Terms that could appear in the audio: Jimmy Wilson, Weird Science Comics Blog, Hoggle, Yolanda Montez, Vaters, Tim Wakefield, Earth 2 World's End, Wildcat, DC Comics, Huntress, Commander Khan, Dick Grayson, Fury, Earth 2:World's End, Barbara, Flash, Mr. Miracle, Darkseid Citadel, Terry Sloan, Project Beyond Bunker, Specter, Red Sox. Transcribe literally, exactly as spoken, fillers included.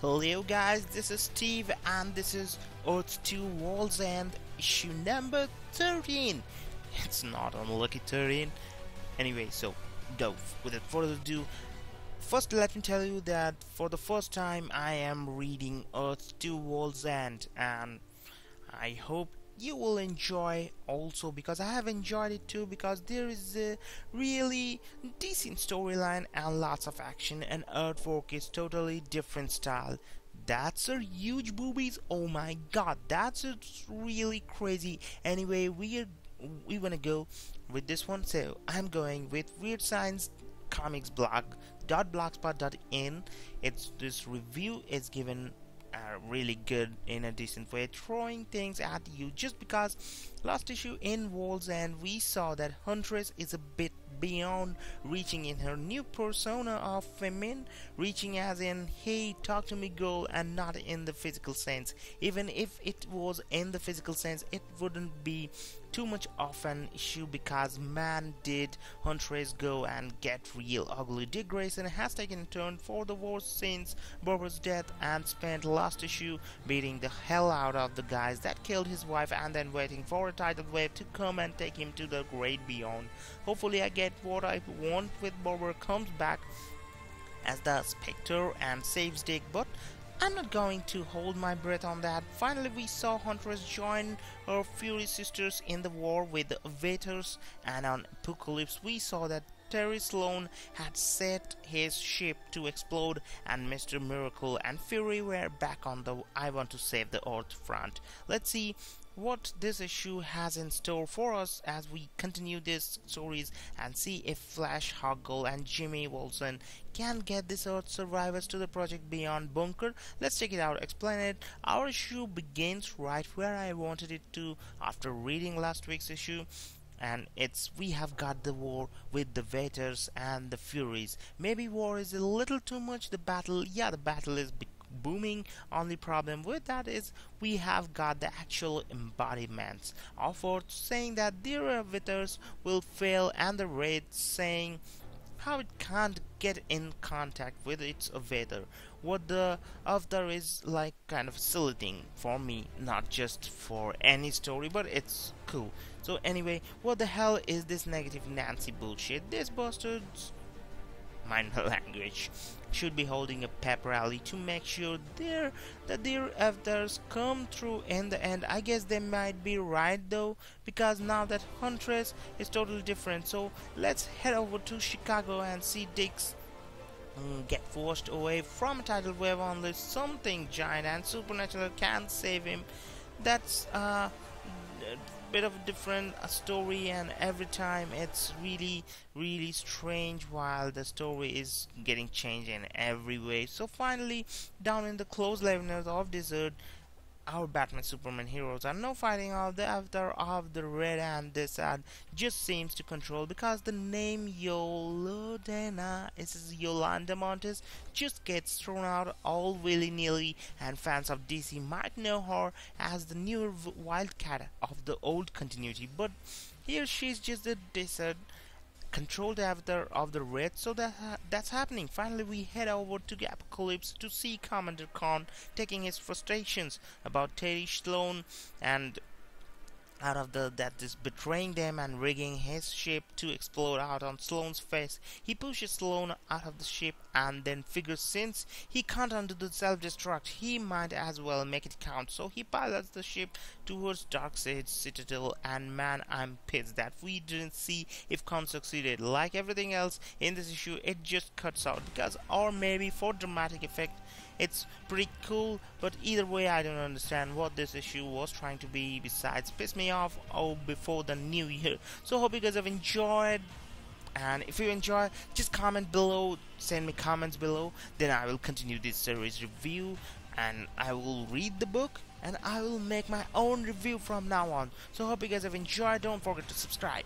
Hello guys, this is Steve and this is Earth two World's End issue number thirteen. It's not unlucky thirteen. Anyway, so go. Without further ado, first let me tell you that for the first time I am reading Earth two World's End, and I hope you will enjoy also, because I have enjoyed it too, because there is a really decent storyline and lots of action, and artwork is totally different style. That's her huge boobies, oh my god, that's really crazy. Anyway, we are we wanna go with this one, so I'm going with Weird Science Comics Blog .blogspot dot in. It's this review is given Uh, really good in a decent way, throwing things at you just because last issue in World's End we saw that Huntress is a bit beyond reaching in her new persona of feminine, reaching as in hey talk to me girl, and not in the physical sense. Even if it was in the physical sense, it wouldn't be too much of an issue, because man did Huntress go and get real ugly. Dick Grayson has taken a turn for the worse since Barbara's death and spent last issue beating the hell out of the guys that killed his wife and then waiting for a tidal wave to come and take him to the great beyond. Hopefully I get what I want with Barbara comes back as the Specter and saves Dick, but I'm not going to hold my breath on that. Finally, we saw Huntress join her Fury sisters in the war with the Vaters, and on Apocalypse we saw that Terry Sloan had set his ship to explode, and Mister Miracle and Fury were back on the I want to save the Earth front. Let's see what this issue has in store for us as we continue these stories and see if Flash, Hoggle and Jimmy Wilson can get this Earth survivors to the Project Beyond Bunker. Let's check it out, explain it. Our issue begins right where I wanted it to after reading last week's issue, and it's we have got the war with the Vaters and the Furies. Maybe war is a little too much, the battle, yeah the battle is big booming. Only problem with that is we have got the actual embodiments of Earth saying that their Vaters will fail, and the Raid saying how it can't get in contact with its Vater. What the Avatar is like kind of silly thing for me, not just for any story, but it's cool. So anyway, what the hell is this negative Nancy bullshit? This bastard's mind the language should be holding a pep rally to make sure there that their efforts come through in the end. I guess they might be right though, because now that Huntress is totally different. So let's head over to Chicago and see Dick's um, get forced away from a tidal wave unless something giant and supernatural can save him. That's uh bit of a different story, and every time it's really really strange while the story is getting changed in every way. So finally, down in the close lavender of desert, our Batman Superman heroes are now fighting off the Avatar of the Red, and this ad just seems to control, because the name Yolanda is Yolanda Montez just gets thrown out all willy-nilly, and fans of D C might know her as the newer Wildcat of the old continuity, but here she's just a desert controlled Avatar of the Red. So that ha that's happening. Finally we head over to the Apocalypse to see Commander Khan taking his frustrations about Terry Sloan and out of the that is betraying them and rigging his ship to explode out on Sloan's face. He pushes Sloan out of the ship and then figures since he can't undo the self-destruct, he might as well make it count. So he pilots the ship towards Darkseid Citadel, and man, I'm pissed that we didn't see if Khan succeeded. Like everything else in this issue, it just cuts out because, or maybe for dramatic effect, it's pretty cool, but either way I don't understand what this issue was trying to be besides piss me off oh before the new year. So hope you guys have enjoyed, and if you enjoy, just comment below, send me comments below, then I will continue this series review, and I will read the book, and I will make my own review from now on. So hope you guys have enjoyed, don't forget to subscribe.